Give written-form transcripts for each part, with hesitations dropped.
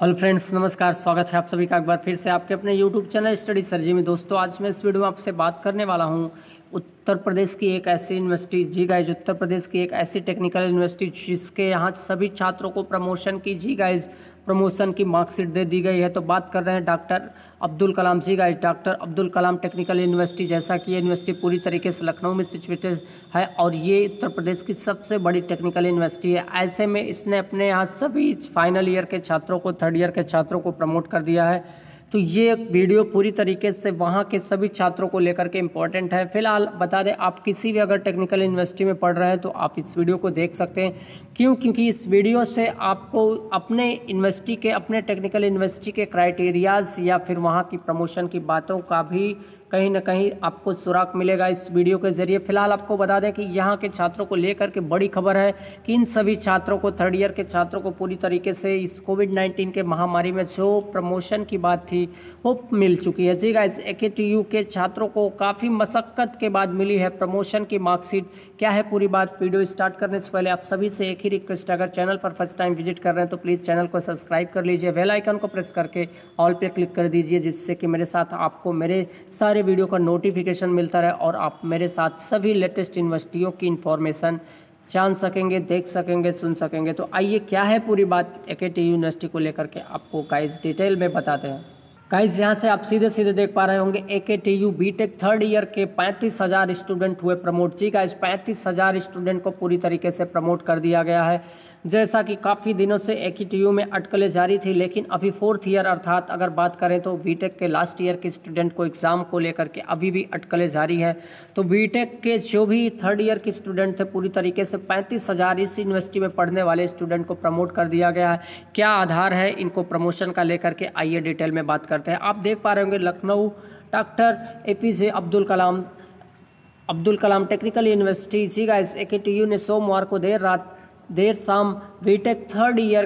Hello friends, नमस्कार। स्वागत है आप सभी का एक बार फिर से आपके अपने यूट्यूब चैनल स्टडी सरजी में। दोस्तों, आज मैं इस वीडियो में आपसे बात करने वाला हूं उत्तर प्रदेश की एक ऐसी यूनिवर्सिटी, जी गाइज, उत्तर प्रदेश की एक ऐसी टेक्निकल यूनिवर्सिटी जिसके यहाँ सभी छात्रों को प्रमोशन की, जी गाइज, प्रमोशन की मार्कशीट दे दी गई है। तो बात कर रहे हैं डॉक्टर अब्दुल कलाम, जी guys, doctor Abdul Kalam technical university. जैसा कि ये यूनिवर्सिटी पूरी तरीके से लखनऊ में सिचुएटेड है और ये उत्तर प्रदेश की सबसे बड़ी टेक्निकल यूनिवर्सिटी है। ऐसे में इसने अपने यहाँ सभी फाइनल ईयर के छात्रों को, थर्ड ईयर के छात्रों को प्रमोट कर दिया है। तो ये वीडियो पूरी तरीके से वहाँ के सभी छात्रों को लेकर के इम्पॉर्टेंट है। फिलहाल बता दें, आप किसी भी अगर टेक्निकल यूनिवर्सिटी में पढ़ रहे हैं तो आप इस वीडियो को देख सकते हैं। क्योंकि इस वीडियो से आपको अपने यूनिवर्सिटी के, अपने टेक्निकल यूनिवर्सिटी के क्राइटेरियाज़ या फिर वहाँ की प्रमोशन की बातों का भी कहीं ना कहीं आपको सुराग मिलेगा इस वीडियो के ज़रिए। फिलहाल आपको बता दें कि यहाँ के छात्रों को लेकर के बड़ी खबर है कि इन सभी छात्रों को, थर्ड ईयर के छात्रों को पूरी तरीके से इस कोविड-19 के महामारी में जो प्रमोशन की बात थी वो मिल चुकी है। जी गाइस, AKTU के छात्रों को काफ़ी मशक्क़त के बाद मिली है प्रमोशन की मार्कशीट। क्या है पूरी बात, वीडियो स्टार्ट करने से पहले आप सभी से एक ही रिक्वेस्ट, अगर चैनल पर फर्स्ट टाइम विजिट कर रहे हैं तो प्लीज़ चैनल को सब्सक्राइब कर लीजिए, बेल आइकन को प्रेस करके ऑल पे क्लिक कर दीजिए, जिससे कि मेरे साथ आपको मेरे सारे वीडियो का नोटिफिकेशन मिलता रहे और आप मेरे साथ सभी लेटेस्ट यूनिवर्सिटियों की इन्फॉर्मेशन जान सकेंगे, देख सकेंगे, सुन सकेंगे। तो आइए, क्या है पूरी बात AKTU यूनिवर्सिटी को लेकर के आपको गाइस डिटेल में बताते हैं। गाइस, यहाँ से आप सीधे सीधे देख पा रहे होंगे AKTU बीटेक थर्ड ईयर के 35,000 स्टूडेंट हुए प्रमोट। जी गाइस, 35,000 स्टूडेंट को पूरी तरीके से प्रमोट कर दिया गया है। जैसा कि काफ़ी दिनों से AKTU में अटकलें जारी थी, लेकिन अभी फोर्थ ईयर अर्थात अगर बात करें तो बीटेक के लास्ट ईयर के स्टूडेंट को एग्ज़ाम को लेकर के अभी भी अटकलें जारी है। तो बीटेक के जो भी थर्ड ईयर के स्टूडेंट थे पूरी तरीके से 35,000 इस यूनिवर्सिटी में पढ़ने वाले स्टूडेंट को प्रमोट कर दिया गया है। क्या आधार है इनको प्रमोशन का लेकर के, आइए डिटेल में बात करते हैं। आप देख पा रहे होंगे Lucknow doctor APJ Abdul Kalam technical university. जी गाइस, AKTU ने सोमवार को देर शाम बीटेक थर्ड ईयर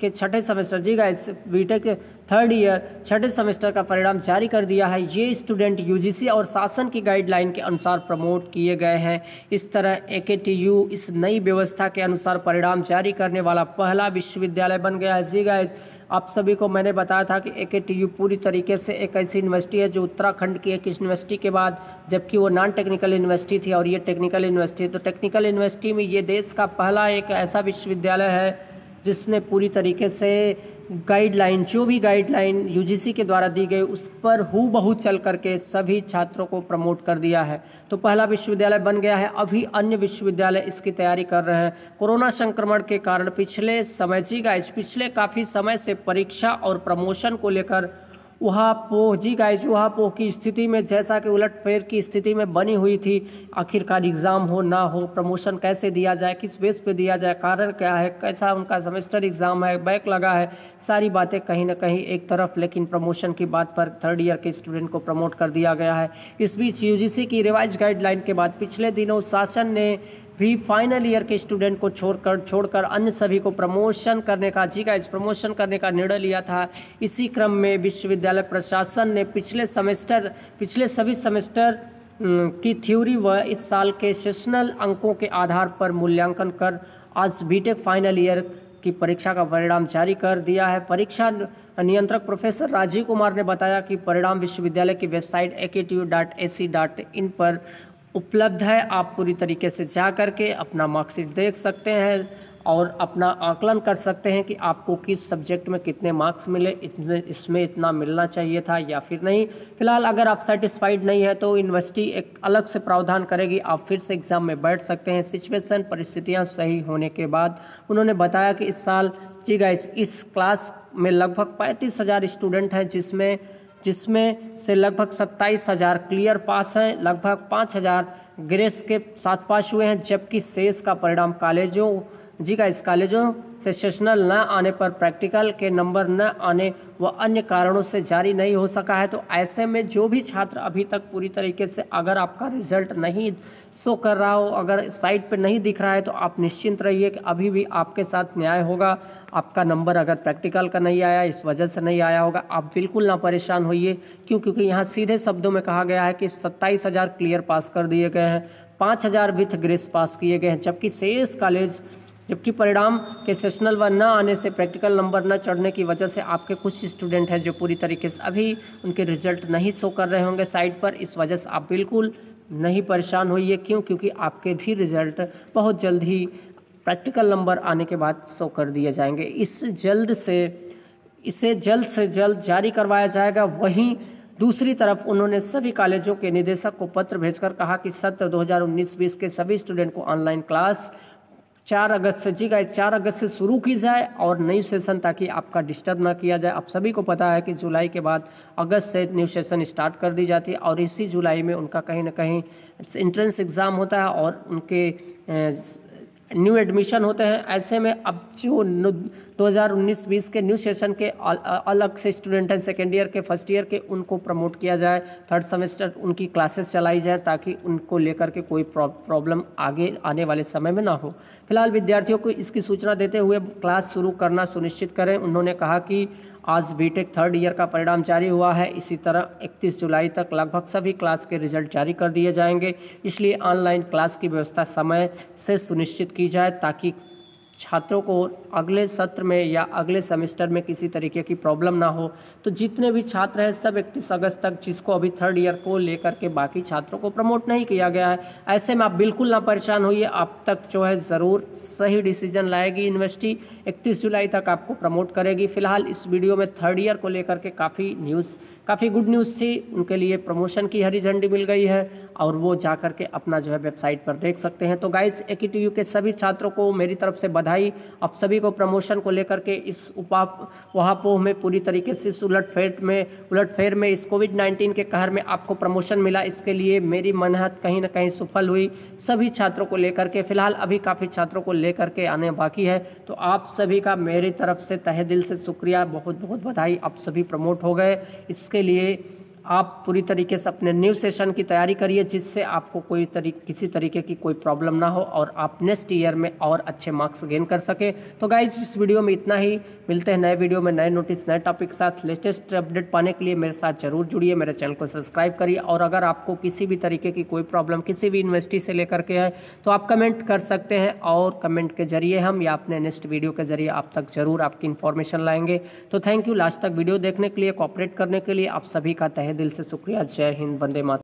के छठे सेमेस्टर, जी गाइस, बीटेक थर्ड ईयर छठे सेमेस्टर का परिणाम जारी कर दिया है। ये स्टूडेंट UGC और शासन की गाइडलाइन के अनुसार प्रमोट किए गए हैं। इस तरह AKTU इस नई व्यवस्था के अनुसार परिणाम जारी करने वाला पहला विश्वविद्यालय बन गया है। जी गाइस, आप सभी को मैंने बताया था कि AKTU पूरी तरीके से एक ऐसी यूनिवर्सिटी है जो उत्तराखंड की एक यूनिवर्सिटी के बाद, जबकि वो नॉन टेक्निकल यूनिवर्सिटी थी और ये टेक्निकल यूनिवर्सिटी है, तो टेक्निकल यूनिवर्सिटी में ये देश का पहला एक ऐसा विश्वविद्यालय है जिसने पूरी तरीके से गाइडलाइन, जो भी गाइडलाइन UGC के द्वारा दी गई उस पर हूबहू चल करके सभी छात्रों को प्रमोट कर दिया है। तो पहला विश्वविद्यालय बन गया है। अभी अन्य विश्वविद्यालय इसकी तैयारी कर रहे हैं। कोरोना संक्रमण के कारण पिछले समय, जी गाइज, पिछले काफ़ी समय से परीक्षा और प्रमोशन को लेकर उहापोह की स्थिति में, जैसा कि उलटफेर की स्थिति में बनी हुई थी। आखिरकार एग्ज़ाम हो ना हो, प्रमोशन कैसे दिया जाए, किस बेस पे दिया जाए, कारण क्या है, कैसा उनका सेमेस्टर एग्ज़ाम है, बैक लगा है, सारी बातें कहीं ना कहीं एक तरफ, लेकिन प्रमोशन की बात पर थर्ड ईयर के स्टूडेंट को प्रमोट कर दिया गया है। इस बीच UGC की रिवाइज गाइडलाइन के बाद पिछले दिनों शासन ने भी फाइनल ईयर के स्टूडेंट को छोड़कर अन्य सभी को प्रमोशन करने का, जी गाइज, प्रमोशन करने का निर्णय लिया था। इसी क्रम में विश्वविद्यालय प्रशासन ने पिछले सभी सेमेस्टर की थ्योरी व इस साल के सेशनल अंकों के आधार पर मूल्यांकन कर आज बीटेक फाइनल ईयर की परीक्षा का परिणाम जारी कर दिया है। परीक्षा नियंत्रक प्रोफेसर राजीव कुमार ने बताया कि परिणाम विश्वविद्यालय की वेबसाइट AKTU.ac.in पर उपलब्ध है। आप पूरी तरीके से जा करके अपना मार्कशीट देख सकते हैं और अपना आकलन कर सकते हैं कि आपको किस सब्जेक्ट में कितने मार्क्स मिले, इसमें इतना मिलना चाहिए था या फिर नहीं। फिलहाल अगर आप सेटिस्फाइड नहीं है तो यूनिवर्सिटी एक अलग से प्रावधान करेगी, आप फिर से एग्ज़ाम में बैठ सकते हैं। सिचुएशन, परिस्थितियां सही होने के बाद उन्होंने बताया कि इस साल, जी गाइस, इस क्लास में लगभग 35,000 स्टूडेंट हैं, जिसमें से लगभग 27,000 क्लियर पास हैं, लगभग 5,000 ग्रेस के साथ पास हुए हैं, जबकि शेष का परिणाम कॉलेजों से सेशनल न आने पर, प्रैक्टिकल के नंबर न आने व अन्य कारणों से जारी नहीं हो सका है। तो ऐसे में जो भी छात्र अभी तक पूरी तरीके से, अगर आपका रिजल्ट नहीं शो कर रहा हो, अगर साइट पे नहीं दिख रहा है, तो आप निश्चिंत रहिए कि अभी भी आपके साथ न्याय होगा। आपका नंबर अगर प्रैक्टिकल का नहीं आया, इस वजह से नहीं आया होगा, आप बिल्कुल ना परेशान होइए, क्योंकि यहाँ सीधे शब्दों में कहा गया है कि 27,000 क्लियर पास कर दिए गए हैं, 5,000 विथ ग्रेस पास किए गए हैं, जबकि शेष कॉलेज, जबकि परिणाम के सेशनल व न आने से प्रैक्टिकल नंबर न चढ़ने की वजह से आपके कुछ स्टूडेंट हैं जो पूरी तरीके से अभी उनके रिजल्ट नहीं शो कर रहे होंगे साइट पर। इस वजह से आप बिल्कुल नहीं परेशान होइए, क्यों? क्योंकि आपके भी रिजल्ट बहुत जल्द ही प्रैक्टिकल नंबर आने के बाद शो कर दिए जाएंगे। इसे जल्द से जल्द जारी करवाया जाएगा। वहीं दूसरी तरफ उन्होंने सभी कॉलेजों के निदेशक को पत्र भेजकर कहा कि सत्र 2019-20 के सभी स्टूडेंट को ऑनलाइन क्लास 4 अगस्त से शुरू की जाए और न्यू सेशन, ताकि आपका डिस्टर्ब ना किया जाए। आप सभी को पता है कि जुलाई के बाद अगस्त से न्यू सेशन स्टार्ट कर दी जाती है और इसी जुलाई में उनका कहीं ना कहीं एंट्रेंस एग्ज़ाम होता है और उनके न्यू एडमिशन होते हैं। ऐसे में अब जो 2019-20 के न्यू सेशन के अलग से स्टूडेंट हैं, सेकेंड ईयर के, फर्स्ट ईयर के, उनको प्रमोट किया जाए, थर्ड सेमेस्टर उनकी क्लासेस चलाई जाए ताकि उनको लेकर के कोई प्रॉब्लम आगे आने वाले समय में ना हो। फिलहाल विद्यार्थियों को इसकी सूचना देते हुए क्लास शुरू करना सुनिश्चित करें। उन्होंने कहा कि आज बीटेक थर्ड ईयर का परिणाम जारी हुआ है, इसी तरह 31 जुलाई तक लगभग सभी क्लास के रिजल्ट जारी कर दिए जाएंगे। इसलिए ऑनलाइन क्लास की व्यवस्था समय से सुनिश्चित की जाए ताकि छात्रों को अगले सत्र में या अगले सेमेस्टर में किसी तरीके की प्रॉब्लम ना हो। तो जितने भी छात्र हैं सब 31 अगस्त तक, जिसको अभी थर्ड ईयर को लेकर के बाकी छात्रों को प्रमोट नहीं किया गया है, ऐसे में आप बिल्कुल ना परेशान होइए। आप तक जो है ज़रूर सही डिसीजन लाएगी यूनिवर्सिटी, 31 जुलाई तक आपको प्रमोट करेगी। फिलहाल इस वीडियो में थर्ड ईयर को लेकर के काफ़ी गुड न्यूज़ थी, उनके लिए प्रमोशन की हरी झंडी मिल गई है और वो जा कर के अपना जो है वेबसाइट पर देख सकते हैं। तो गाइज AKTU के सभी छात्रों को मेरी तरफ से बधाई। आप सभी को प्रमोशन को लेकर के इस उहापोह में पूरी तरीके से उलटफेर में इस कोविड-19 के कहर में आपको प्रमोशन मिला, इसके लिए मेरी मेहनत कहीं ना कहीं सफल हुई सभी छात्रों को लेकर के। फिलहाल अभी काफ़ी छात्रों को लेकर के आने बाकी है, तो आप सभी का मेरी तरफ से तहे दिल से शुक्रिया, बहुत बहुत बधाई। आप सभी प्रमोट हो गए, इसके लिए आप पूरी तरीके से अपने न्यू सेशन की तैयारी करिए जिससे आपको किसी तरीके की कोई प्रॉब्लम ना हो और आप नेक्स्ट ईयर में और अच्छे मार्क्स गेन कर सके। तो गाइज इस वीडियो में इतना ही, मिलते हैं नए वीडियो में नए नोटिस नए टॉपिक के साथ। लेटेस्ट अपडेट पाने के लिए मेरे साथ जरूर जुड़िए, मेरे चैनल को सब्सक्राइब करिए और अगर आपको किसी भी तरीके की कोई प्रॉब्लम किसी भी यूनिवर्सिटी से लेकर के है तो आप कमेंट कर सकते हैं और कमेंट के जरिए हम या अपने नेक्स्ट वीडियो के जरिए आप तक जरूर आपकी इन्फॉर्मेशन लाएंगे। तो थैंक यू लास्ट तक वीडियो देखने के लिए, कॉपरेट करने के लिए आप सभी का तहे दिल से शुक्रिया। जय हिंद, वंदे मातरम।